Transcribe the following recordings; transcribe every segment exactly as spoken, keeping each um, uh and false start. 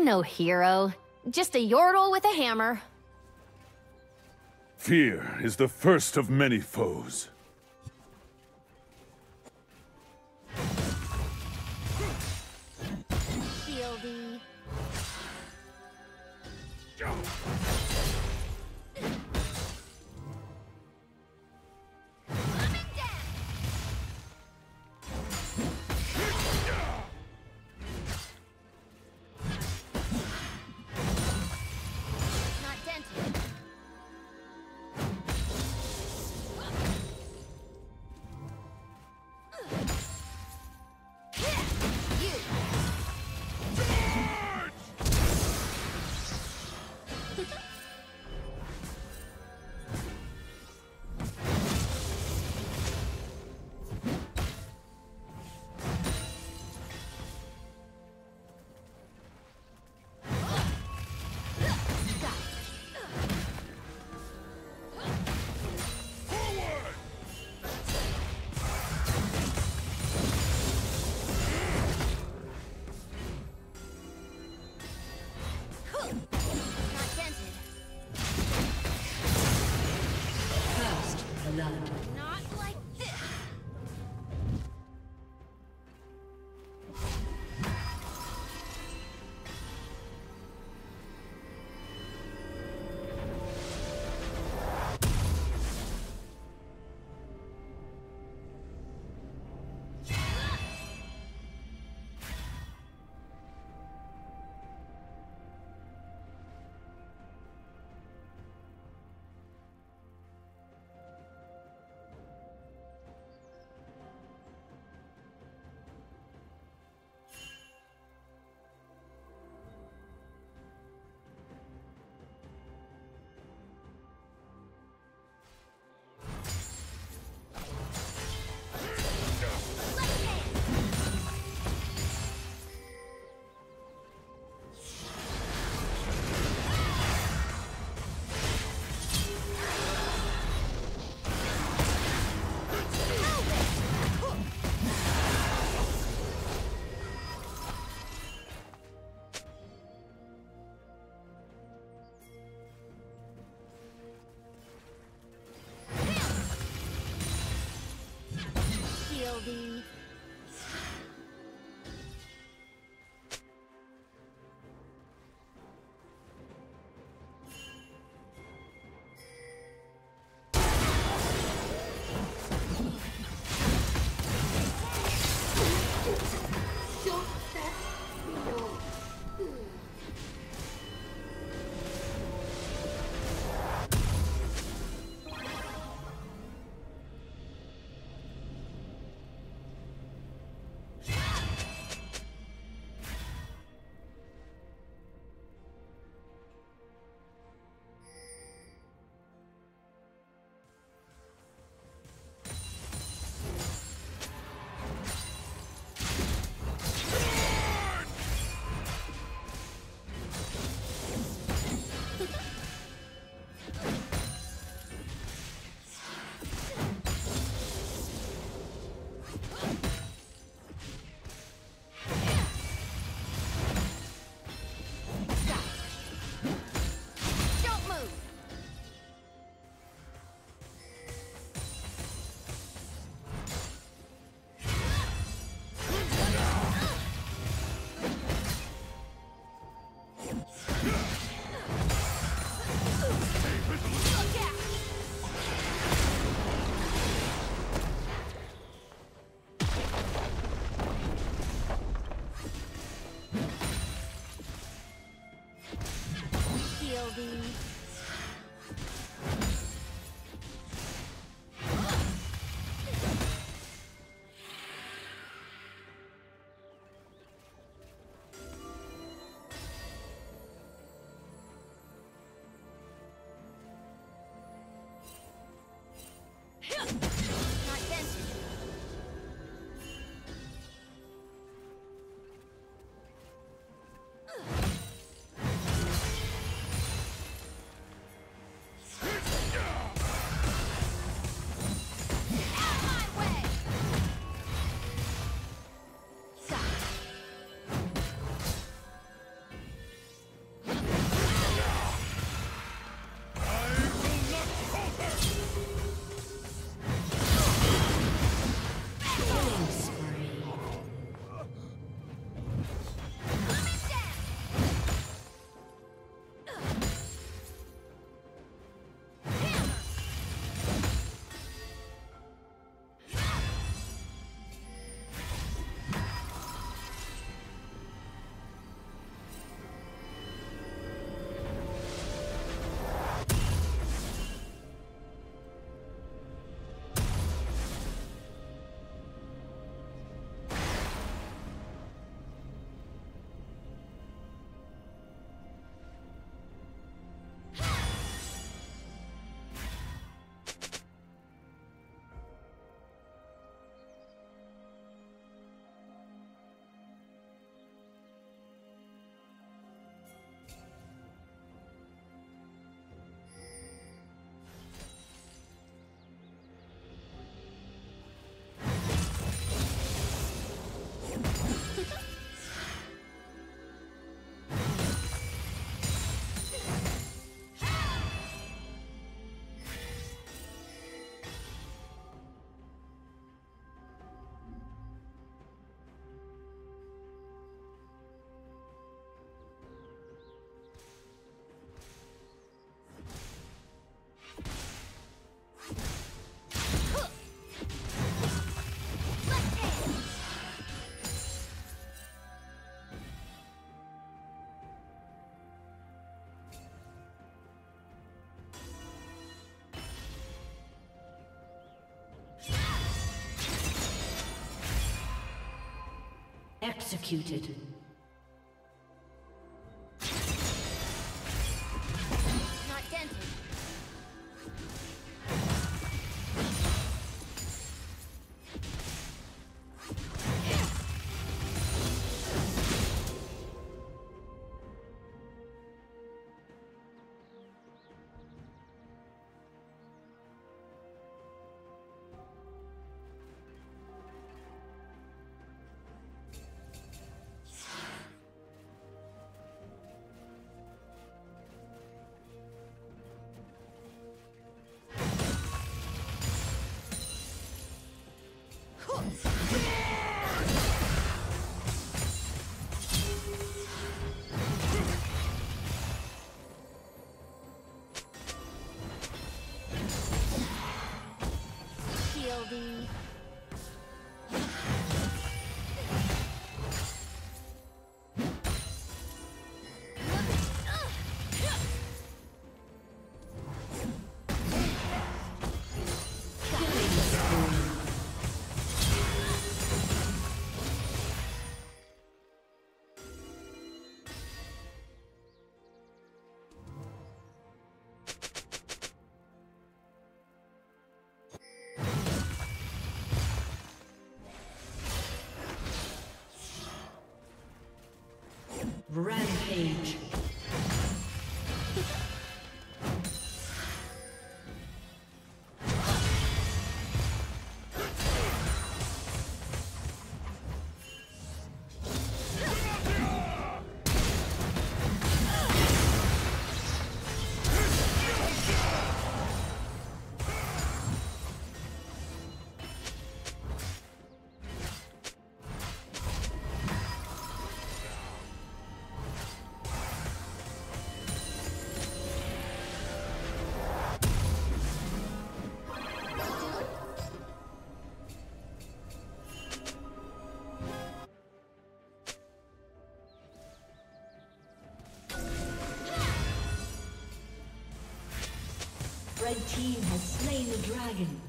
I'm no hero, just a yordle with a hammer. Fear is the first of many foes. Shieldy. executed. Not dented. Rampage. The red team has slain the dragon.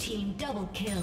Team double kill.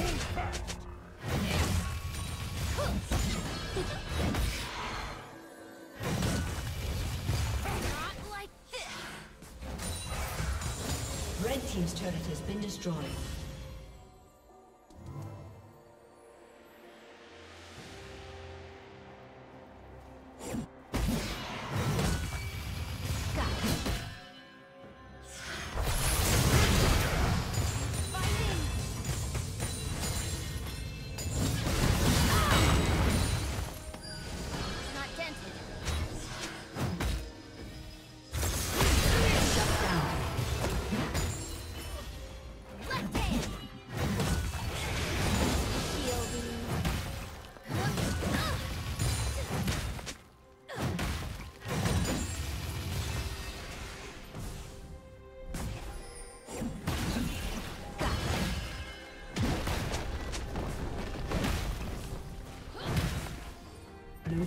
Yeah. Like this. Red team's turret has been destroyed. Blue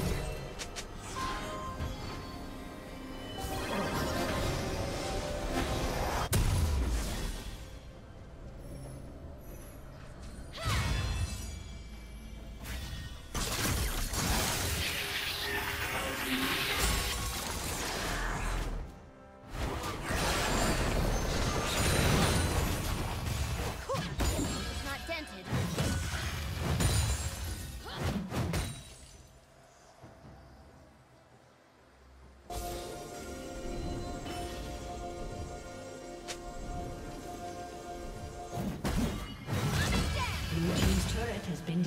Blue team's turret has been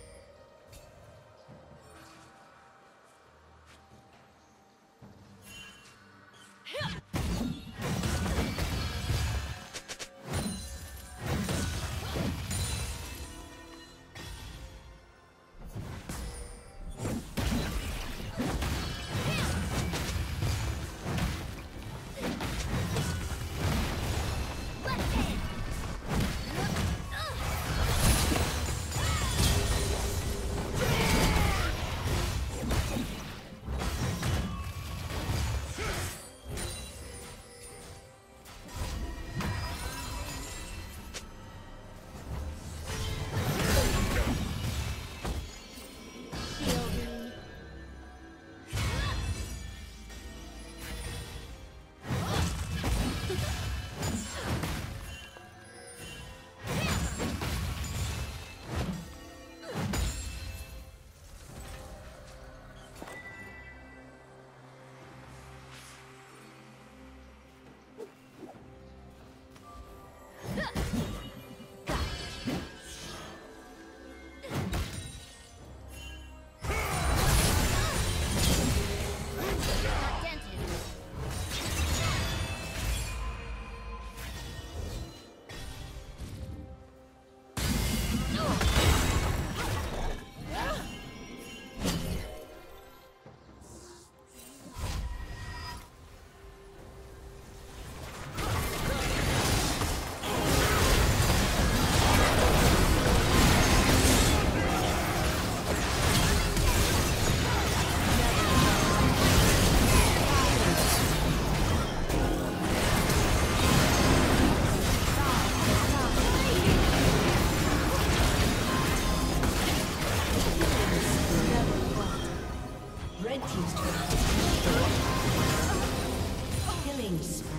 destroyed. Yeah. Shut down. Been destroyed. Red team's turret has been destroyed. Killing spree.